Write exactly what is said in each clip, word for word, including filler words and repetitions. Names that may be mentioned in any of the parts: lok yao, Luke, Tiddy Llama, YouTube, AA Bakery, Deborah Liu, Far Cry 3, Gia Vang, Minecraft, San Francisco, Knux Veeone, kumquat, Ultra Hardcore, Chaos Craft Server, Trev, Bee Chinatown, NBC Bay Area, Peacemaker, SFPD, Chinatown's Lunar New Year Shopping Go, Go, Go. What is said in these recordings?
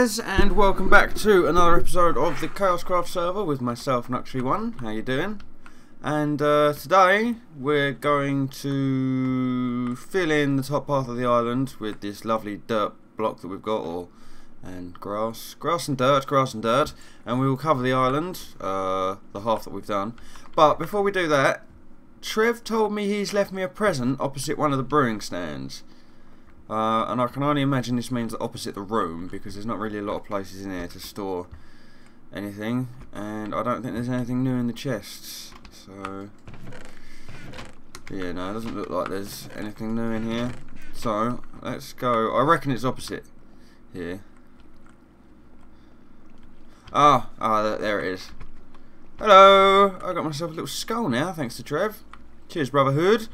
guys, and welcome back to another episode of the Chaos Craft Server with myself, Knux Veeone. How you doing? And uh, today we're going to fill in the top half of the island with this lovely dirt block that we've got, or and grass, grass and dirt, grass and dirt, and we will cover the island, uh, the half that we've done. But before we do that, Trev told me he's left me a present opposite one of the brewing stands. Uh, and I can only imagine this means opposite the room, because there's not really a lot of places in here to store anything, and I don't think there's anything new in the chests, so yeah, no, it doesn't look like there's anything new in here, so let's go. I reckon it's opposite here. Ah, ah, there it is. Hello, I got myself a little skull now, thanks to Trev. Cheers, brotherhood.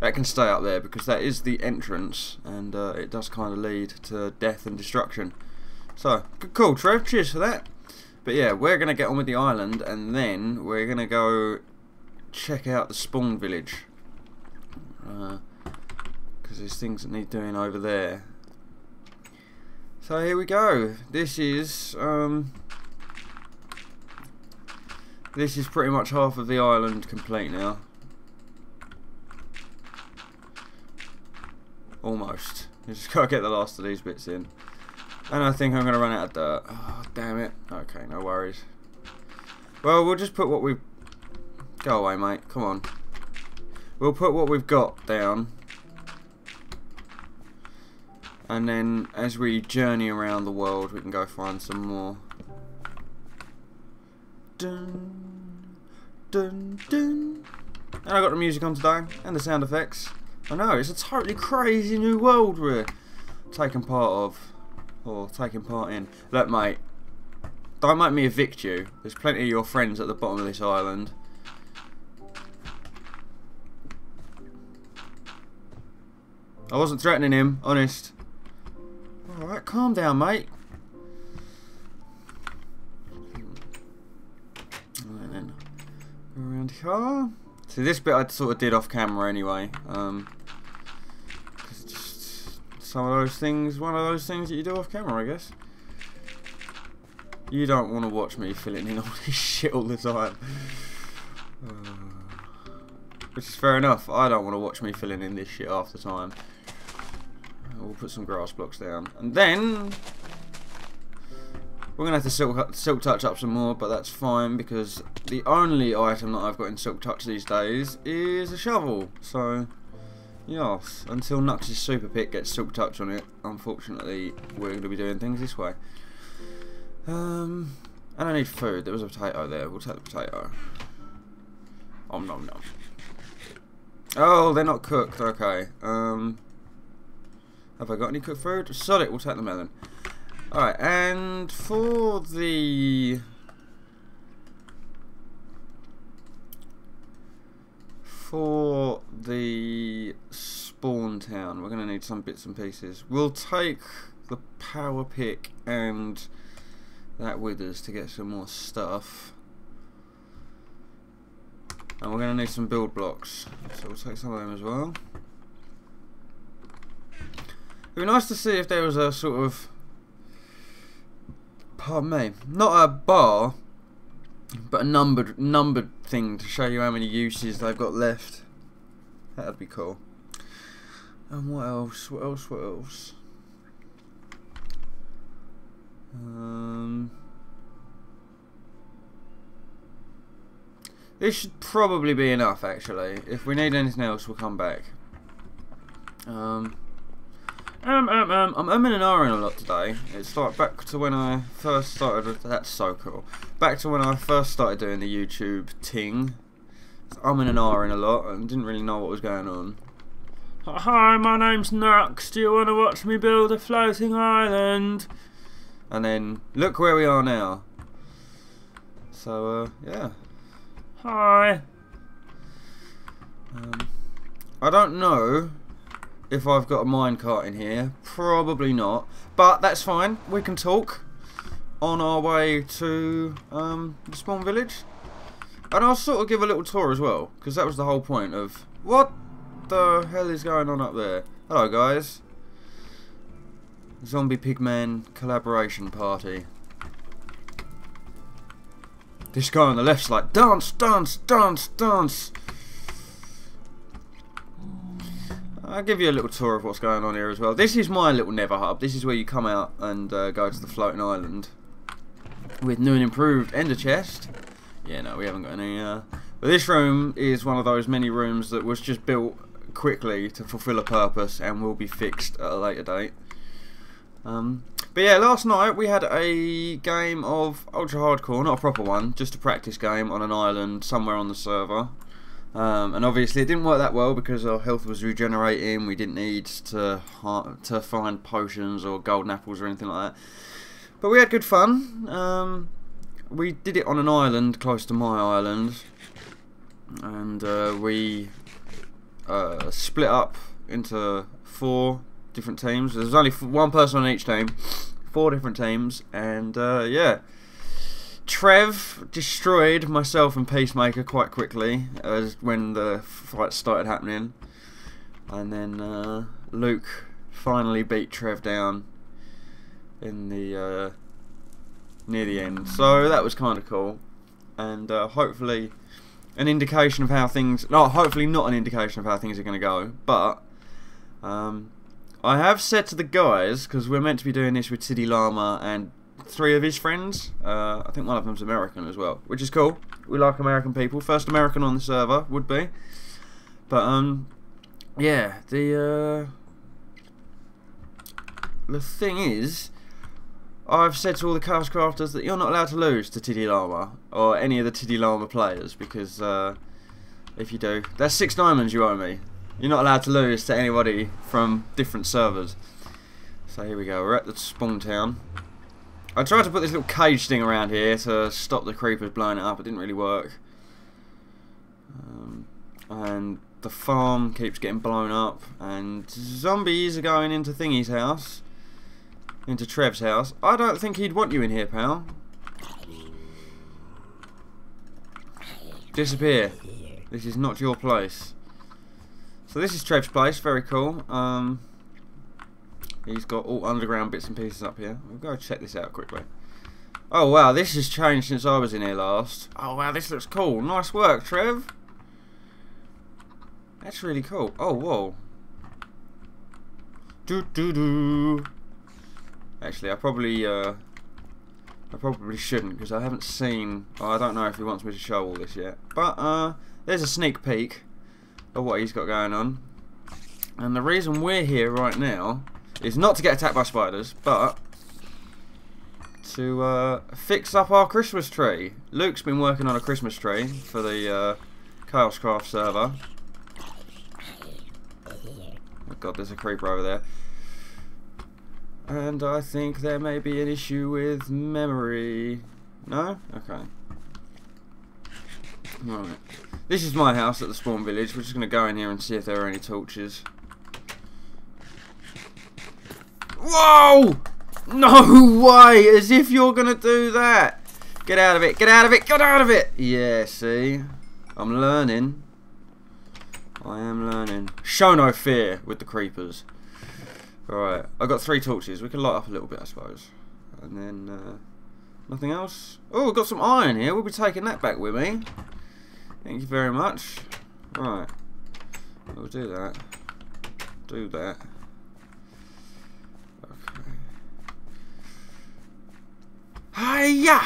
That can stay up there because that is the entrance, and uh, it does kind of lead to death and destruction. So, cool, Trev, cheers for that. But yeah, we're going to get on with the island, and then we're going to go check out the spawn village. Because uh, there's things that need doing over there. So here we go. This is... Um, this is pretty much half of the island complete now. Almost. You just gotta get the last of these bits in. And I think I'm gonna run out of dirt. Oh, damn it. Okay, no worries. Well, we'll just put what we've... Go away, mate. Come on. We'll put what we've got down. And then, as we journey around the world, we can go find some more. Dun, dun, dun. And I got the music on today, and the sound effects. I know, it's a totally crazy new world we're taking part of, or taking part in. Look, mate, don't make me evict you. There's plenty of your friends at the bottom of this island. I wasn't threatening him, honest. Alright, calm down, mate. Alright then, go around here. See, this bit I sort of did off camera anyway. Um, Some of those things, one of those things that you do off camera, I guess. You don't want to watch me filling in all this shit all the time. Uh, which is fair enough. I don't want to watch me filling in this shit half the time. We'll put some grass blocks down. And then... We're going to have to silk, silk touch up some more, but that's fine, because the only item that I've got in silk touch these days is a shovel. So... Yes, until Knux's super pick gets silk touch on it, unfortunately we're going to be doing things this way. Um, and I need food. There was a potato there. We'll take the potato. Om nom nom. Oh, they're not cooked. Okay. Um, have I got any cooked food? Sod it. We'll take the melon. All right, and for the for the spawn town, we're going to need some bits and pieces. We'll take the power pick and that withers to get some more stuff. And we're going to need some build blocks, so we'll take some of them as well. It'd be nice to see if there was a sort of, pardon me, not a bar, but a numbered numbered thing to show you how many uses they've got left. That'd be cool. And what else? What else? What else? Um, this should probably be enough, actually. If we need anything else, we'll come back. Um. Um, um, um, I'm umming and ahhing a lot today. It's like back to when I first started. That's so cool. Back to when I first started doing the YouTube ting. I'm umming and ahhing a lot and didn't really know what was going on. Hi, my name's Knux. Do you want to watch me build a floating island? And then look where we are now. So, uh, yeah. Hi. Um, I don't know if I've got a minecart in here. Probably not, but that's fine. We can talk on our way to um, the spawn village, and I'll sort of give a little tour as well, because that was the whole point of what the hell is going on up there. Hello guys. Zombie Pigman collaboration party. This guy on the left's like, dance, dance, dance, dance. I'll give you a little tour of what's going on here as well. This is my little Never Hub. This is where you come out and uh, go to the floating island. With new and improved ender chest. Yeah, no, we haven't got any. Uh... But this room is one of those many rooms that was just built quickly to fulfill a purpose and will be fixed at a later date. Um, but yeah, last night we had a game of Ultra Hardcore, not a proper one, just a practice game on an island somewhere on the server. Um, and obviously it didn't work that well because our health was regenerating, we didn't need to, to find potions or golden apples or anything like that. But we had good fun. Um, we did it on an island close to my island, and uh, we uh, split up into four different teams. There's only one person on each team, four different teams, and uh, yeah. Trev destroyed myself and Peacemaker quite quickly as when the fight started happening, and then uh, Luke finally beat Trev down in the uh, near the end. So that was kind of cool, and uh, hopefully an indication of how things. No, hopefully not an indication of how things are going to go. But um, I have said to the guys, because we're meant to be doing this with Tiddy Llama and three of his friends. Uh, I think one of them's American as well, which is cool. We like American people. First American on the server would be. But um, yeah, the uh, the thing is, I've said to all the Chaos Crafters that you're not allowed to lose to Tiddy Llama or any of the Tiddy Llama players, because uh, if you do, that's six diamonds you owe me. You're not allowed to lose to anybody from different servers. So here we go, we're at the spawn town. I tried to put this little cage thing around here to stop the creepers blowing it up. It didn't really work. Um, and the farm keeps getting blown up, and zombies are going into Thingy's house. Into Trev's house. I don't think he'd want you in here, pal. Disappear. This is not your place. So this is Trev's place. Very cool. Um, he's got all underground bits and pieces up here. We'll go check this out quickly. Oh wow, this has changed since I was in here last. Oh wow, this looks cool. Nice work, Trev. That's really cool. Oh whoa. Do do do. Actually, I probably uh, I probably shouldn't, because I haven't seen. Oh, I don't know if he wants me to show all this yet. But uh, there's a sneak peek of what he's got going on. And the reason we're here right now is not to get attacked by spiders, but to uh, fix up our Christmas tree. Luke's been working on a Christmas tree for the uh, Chaos Craft server. Oh God, there's a creeper over there. And I think there may be an issue with memory. No? Okay. Alright. This is my house at the spawn village. We're just going to go in here and see if there are any torches. Whoa! No way! As if you're going to do that! Get out of it! Get out of it! Get out of it! Yeah, see? I'm learning. I am learning. Show no fear with the creepers. Alright, I've got three torches. We can light up a little bit, I suppose. And then, uh, nothing else. Oh, we've got some iron here. We'll be taking that back with me. Thank you very much. Right. We'll do that. Do that. Okay. Hiya!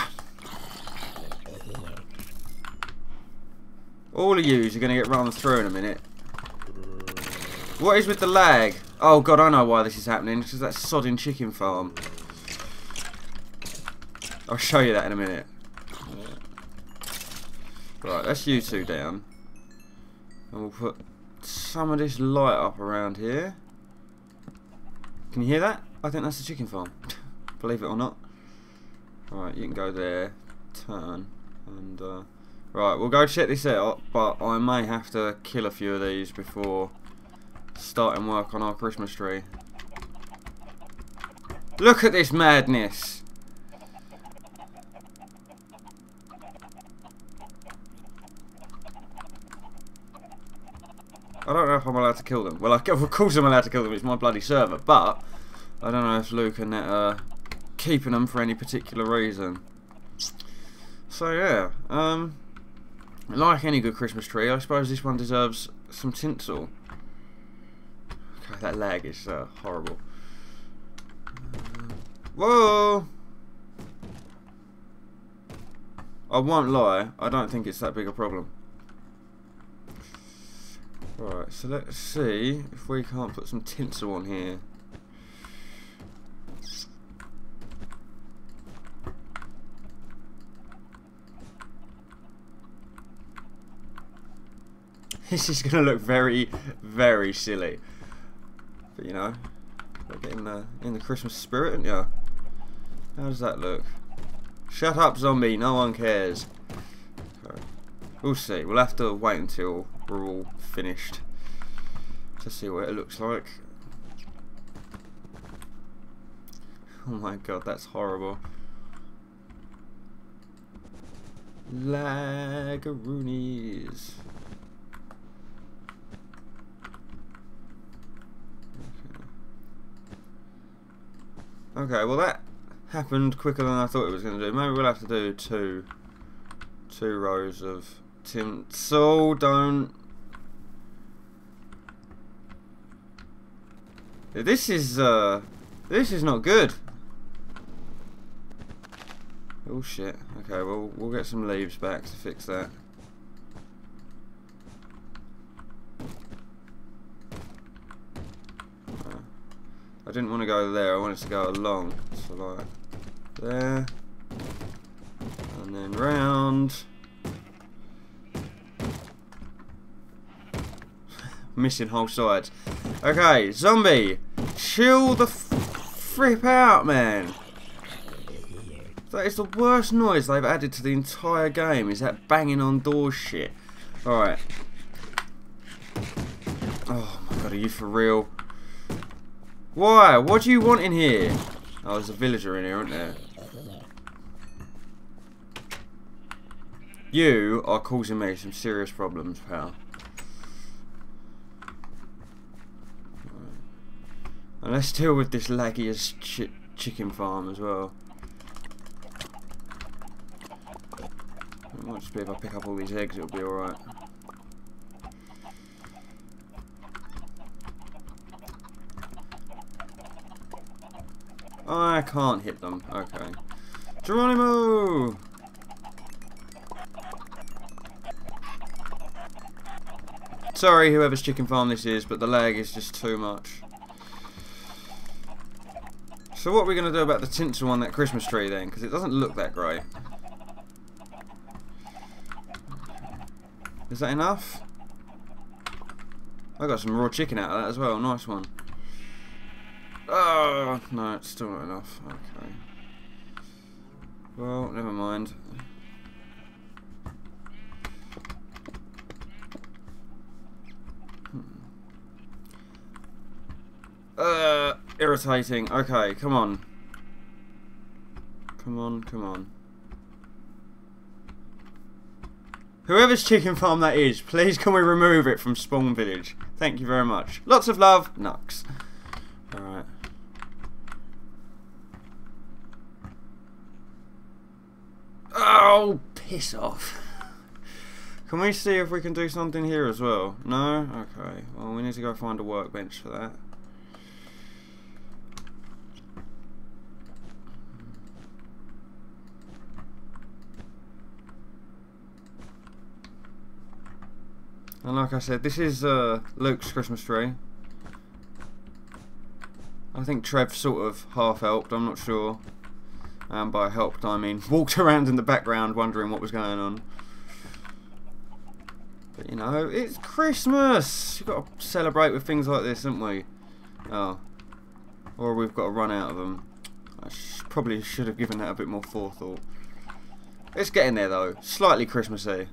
All of yous are going to get run through in a minute. What is with the lag? Oh God, I know why this is happening, because that sodding chicken farm. I'll show you that in a minute. Right, that's you two down. And we'll put some of this light up around here. Can you hear that? I think that's the chicken farm. Believe it or not. Alright, you can go there, turn, and uh, right, we'll go check this out, but I may have to kill a few of these before starting work on our Christmas tree. Look at this madness! I don't know if I'm allowed to kill them. Well, I, of course I'm allowed to kill them, it's my bloody server, but I don't know if Luke and Netta are keeping them for any particular reason. So yeah, um, like any good Christmas tree, I suppose this one deserves some tinsel. God, that lag is uh, horrible. Whoa! I won't lie, I don't think it's that big a problem. Right, so let's see if we can't put some tinsel on here. This is going to look very, very silly. But you know, get in the, in the Christmas spirit, aren't you? How does that look? Shut up, zombie, no one cares. Okay. We'll see, we'll have to wait until we're all finished to see what it looks like. Oh my god, that's horrible. Lagaroonies. Okay. Okay, well that happened quicker than I thought it was going to do. Maybe we'll have to do two, two rows of tinsel. Don't. This is uh, this is not good. Oh shit. Okay, well we'll get some leaves back to fix that. Uh, I didn't want to go there. I wanted to go along. So like. There, and then round. Missing whole sides. Okay, zombie, chill the flip out, man. That is the worst noise they've added to the entire game. Is that banging on doors shit? All right. Oh my god, are you for real? Why? What do you want in here? Oh, there's a villager in here, isn't there? You are causing me some serious problems, pal. And let's deal with this laggy as ch chicken farm as well. It might just be if I pick up all these eggs, it'll be alright. I can't hit them. Okay. Geronimo! Sorry, whoever's chicken farm this is, but the lag is just too much. So what are we going to do about the tinsel on that Christmas tree then? Because it doesn't look that great. Is that enough? I got some raw chicken out of that as well. Nice one. Oh, no, it's still not enough. Okay. Well, never mind. Hmm. Uh, irritating. Okay, come on. Come on, come on. Whoever's chicken farm that is, please can we remove it from Spawn Village? Thank you very much. Lots of love, Knux. Alright. Oh, piss off. Can we see if we can do something here as well? No? Okay. Well, we need to go find a workbench for that. And like I said, this is uh, Luke's Christmas tree. I think Trev sort of half helped, I'm not sure. And by helped I mean walked around in the background wondering what was going on. But you know, it's Christmas! You've got to celebrate with things like this, haven't we? Oh. Or we've got to run out of them. I sh probably should have given that a bit more forethought. It's getting there though, slightly Christmassy.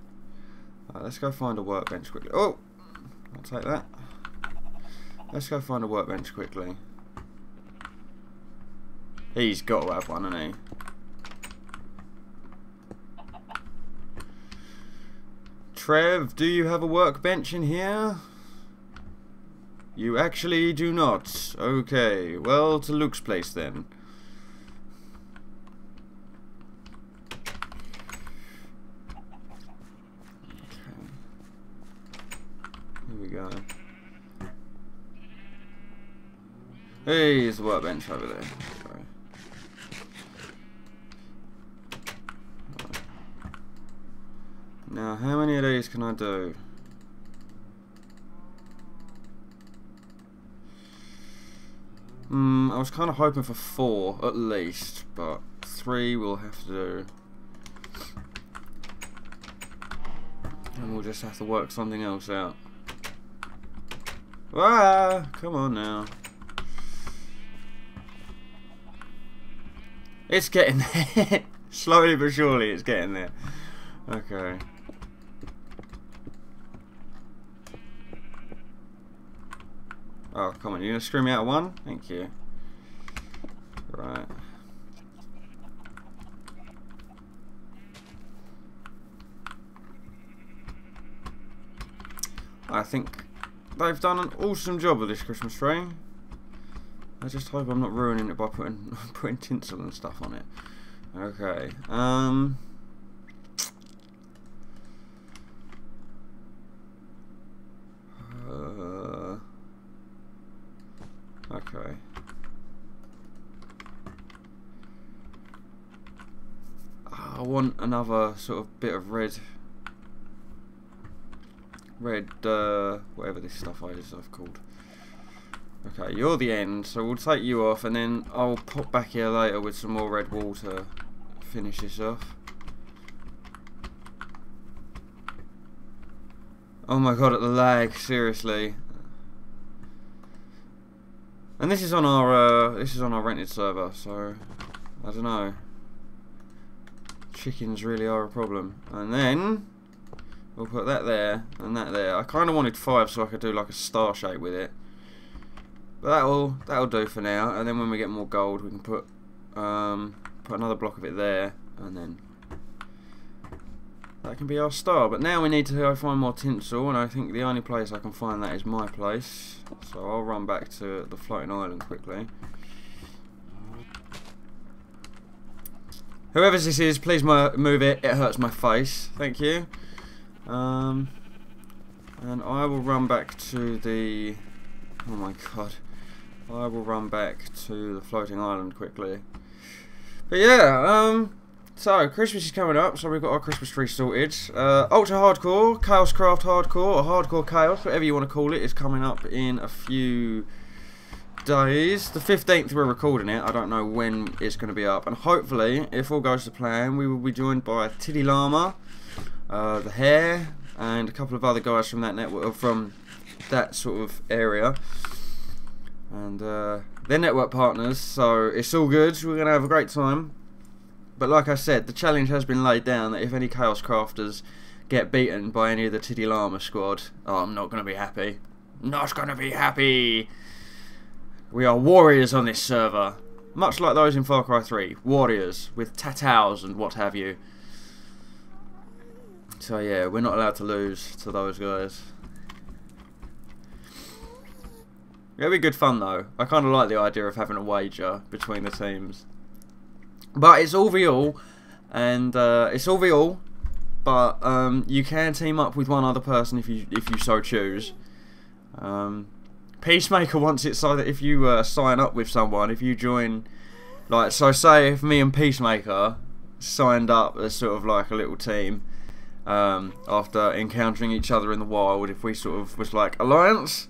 Right, let's go find a workbench quickly. Oh! I'll take that. Let's go find a workbench quickly. He's got to have one, hasn't he? Trev, do you have a workbench in here? You actually do not. Okay, well, to Luke's place then. Okay. Here we go. Hey, there's a workbench over there. Now, how many of these can I do? Hmm, I was kind of hoping for four at least, but three we'll have to do. And we'll just have to work something else out. Ah, come on now. It's getting there. Slowly but surely it's getting there. Okay. Oh, come on, you're gonna screw me out of one? Thank you. Right. I think they've done an awesome job with this Christmas tree. I just hope I'm not ruining it by putting putting tinsel and stuff on it. Okay. Um Okay. I want another sort of bit of red, red, uh, whatever this stuff is I've called. Okay, you're the end, so we'll take you off, and then I'll pop back here later with some more red wool to finish this off. Oh my god, at the lag, seriously. And this is on our uh, this is on our rented server, so I don't know. Chickens really are a problem. And then we'll put that there and that there. I kind of wanted five so I could do like a star shape with it, but that'll that'll do for now. And then when we get more gold, we can put um, put another block of it there, and then that can be our star. But now we need to go find more tinsel, and I think the only place I can find that is my place. So I'll run back to the floating island quickly. Whoever this is, please move it. It hurts my face. Thank you. Um, and I will run back to the... Oh my god. I will run back to the floating island quickly. But yeah, um... So, Christmas is coming up, so we've got our Christmas tree sorted. Uh, Ultra Hardcore, Chaos Craft Hardcore, or Hardcore Chaos, whatever you want to call it, is coming up in a few days. The fifteenth we're recording it, I don't know when it's going to be up. And hopefully, if all goes to plan, we will be joined by Tiddy Llama, uh, The Hare, and a couple of other guys from that network, from that sort of area. And uh, they're network partners, so it's all good. We're going to have a great time. But like I said, the challenge has been laid down that if any Chaos Crafters get beaten by any of the Tiddy Llama squad, oh, I'm not going to be happy. Not going to be happy! We are warriors on this server. Much like those in Far Cry three. Warriors with tattoos and what have you. So yeah, we're not allowed to lose to those guys. It'll be good fun though. I kind of like the idea of having a wager between the teams. But it's all V all, and uh, it's all V all. But um, you can team up with one other person if you if you so choose. Um, Peacemaker wants it so that if you uh, sign up with someone, if you join, like so, say if me and Peacemaker signed up as sort of like a little team um, after encountering each other in the wild, if we sort of was like alliance,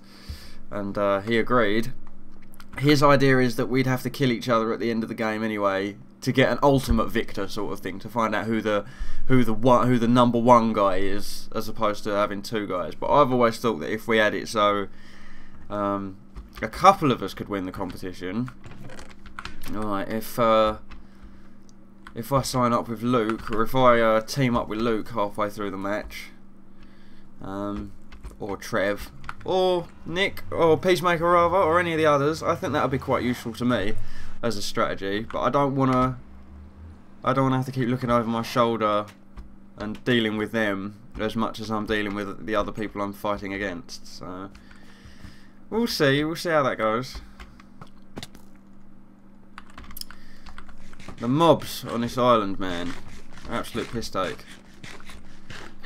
and uh, he agreed. His idea is that we'd have to kill each other at the end of the game anyway, to get an ultimate victor sort of thing, to find out who the who the one who the number one guy is, as opposed to having two guys. But I've always thought that if we had it so um, a couple of us could win the competition. Alright, if uh, if I sign up with Luke, or if I uh, team up with Luke halfway through the match, um, or Trev, or Nick, or Peacemaker rather, or any of the others, I think that would be quite useful to me as a strategy. But I don't want to I don't want to have to keep looking over my shoulder and dealing with them as much as I'm dealing with the other people I'm fighting against. So We'll see, we'll see how that goes. The mobs on this island, man, absolute piss take.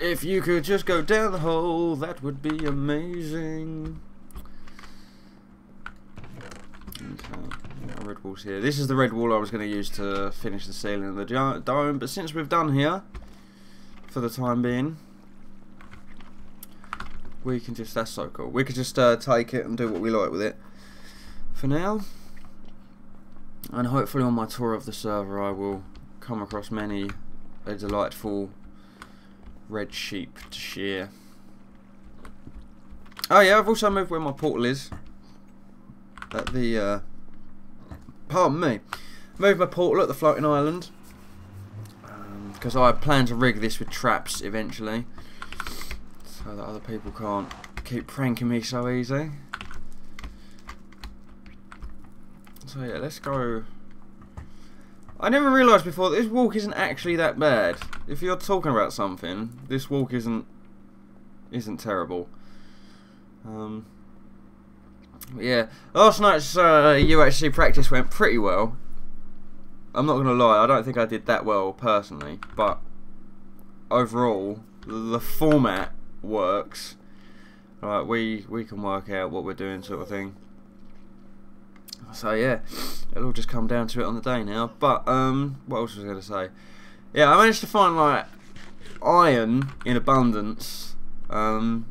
If you could just go down the hole, that would be amazing. Okay, yeah, red wall's here. This is the red wall I was going to use to finish the ceiling of the dome, but since we've done here, for the time being, we can just, that's so cool. We could just uh, take it and do what we like with it for now. And hopefully on my tour of the server I will come across many a delightful red sheep to shear. Oh yeah, I've also moved where my portal is. At the, uh, pardon me. Moved my portal at the floating island. Because um, I plan to rig this with traps eventually. So that other people can't keep pranking me so easy. So yeah, let's go. I never realised before that this walk isn't actually that bad. If you're talking about something, this walk isn't isn't terrible. Um, yeah, last night's uh, U H C practice went pretty well. I'm not gonna lie, I don't think I did that well personally, but overall the format works. Right, we we can work out what we're doing, sort of thing. So yeah, it'll all just come down to it on the day now. But um, what else was I going to say? Yeah, I managed to find like iron in abundance, um,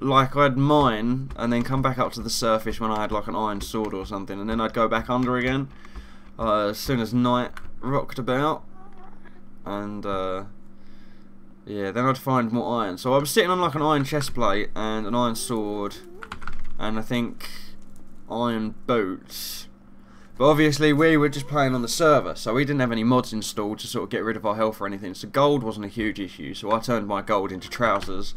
like I'd mine and then come back up to the surface when I had like an iron sword or something, and then I'd go back under again uh, as soon as night rocked about, and uh, yeah, then I'd find more iron. So I was sitting on like an iron chest plate and an iron sword, and I think iron boots, but obviously we were just playing on the server, so we didn't have any mods installed to sort of get rid of our health or anything, so gold wasn't a huge issue. So I turned my gold into trousers,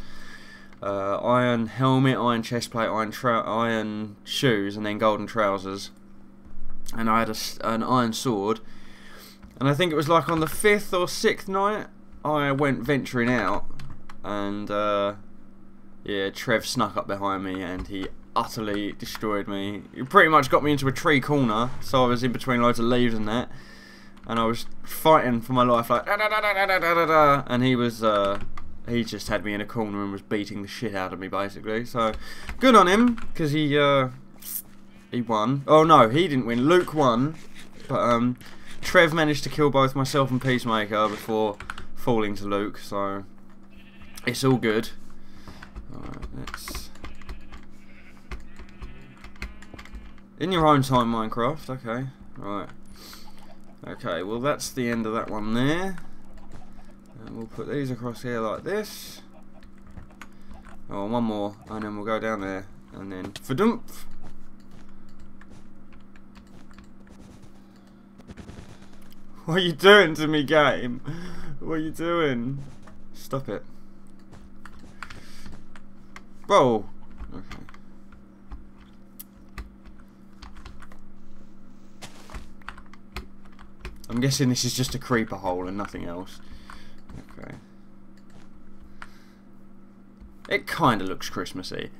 uh, iron helmet, iron chestplate, iron iron shoes, and then golden trousers, and I had a, an iron sword. And I think it was like on the fifth or sixth night I went venturing out, and uh, yeah, Trev snuck up behind me and he utterly destroyed me. He pretty much got me into a tree corner, so I was in between loads of leaves and that, and I was fighting for my life like da da da da da da da, and he was uh, he just had me in a corner and was beating the shit out of me basically. So good on him, because he uh, he won. Oh no, he didn't win. Luke won, but um, Trev managed to kill both myself and Peacemaker before falling to Luke. So it's all good. All right, let's. In your own time, Minecraft. Okay, right. Okay, well that's the end of that one there. And we'll put these across here like this. Oh, one more, and then we'll go down there, and then fadumph. What are you doing to me, game? What are you doing? Stop it. Whoa. Okay. I'm guessing this is just a creeper hole and nothing else. Okay. It kind of looks Christmassy.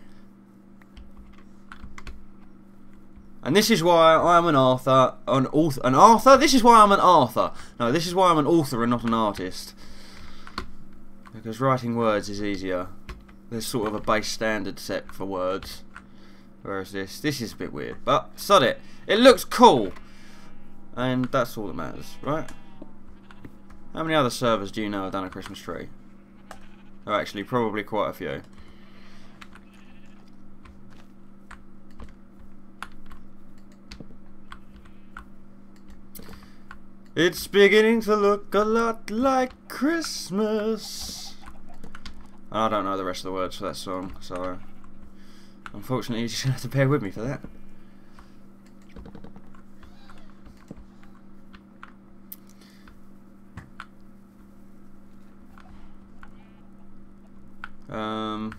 And this is why I'm an Arthur, an author, an Arthur? This is why I'm an Arthur. No, this is why I'm an author and not an artist. Because writing words is easier. There's sort of a base standard set for words. Whereas this, this is a bit weird, but sod it. It looks cool. And that's all that matters, right? How many other servers do you know have done a Christmas tree? Oh, actually, probably quite a few. It's beginning to look a lot like Christmas. I don't know the rest of the words for that song, so unfortunately, you're just gonna have to bear with me for that. Um,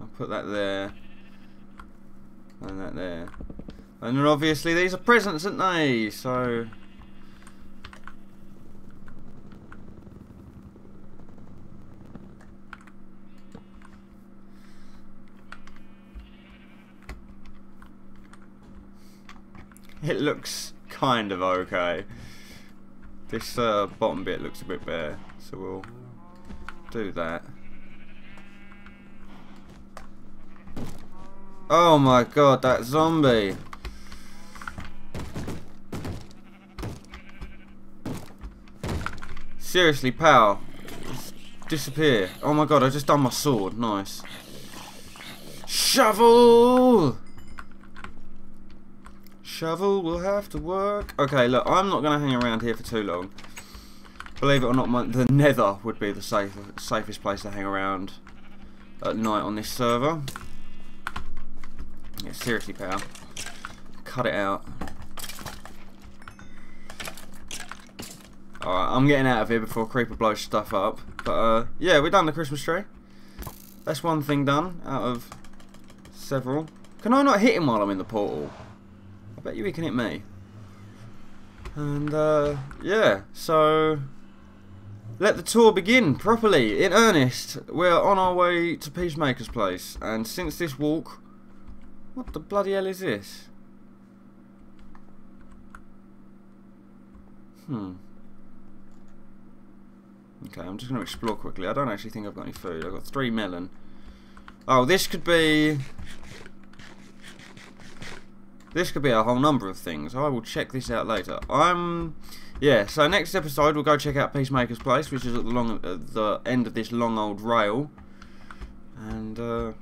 I'll put that there, and that there, and then obviously these are presents, aren't they? So, it looks kind of okay. This uh, bottom bit looks a bit bare, so we'll do that. Oh my god, that zombie! Seriously, pal. Disappear. Oh my god, I just done my sword. Nice. Shovel! Shovel will have to work. Okay, look, I'm not going to hang around here for too long. Believe it or not, my, the nether would be the safe, safest place to hang around at night on this server. Yeah, seriously, pal. Cut it out. Alright, I'm getting out of here before Creeper blows stuff up. But, uh, yeah, we've done the Christmas tree. That's one thing done out of several. Can I not hit him while I'm in the portal? I bet you he can hit me. And, uh, yeah, so let the tour begin properly, in earnest. We're on our way to Peacemaker's place. And since this walk... What the bloody hell is this? Hmm. Okay, I'm just going to explore quickly. I don't actually think I've got any food. I've got three melon. Oh, this could be... This could be a whole number of things. I will check this out later. I'm... Yeah, so next episode we'll go check out Peacemaker's Place, which is at the, long, at the end of this long old rail. And, uh...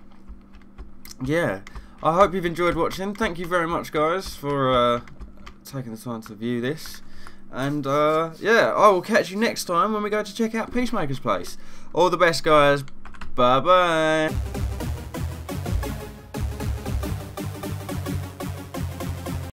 yeah. I hope you've enjoyed watching. Thank you very much, guys, for uh, taking the time to view this. And, uh, yeah, I will catch you next time when we go to check out Peacemaker's Place. All the best, guys. Bye-bye.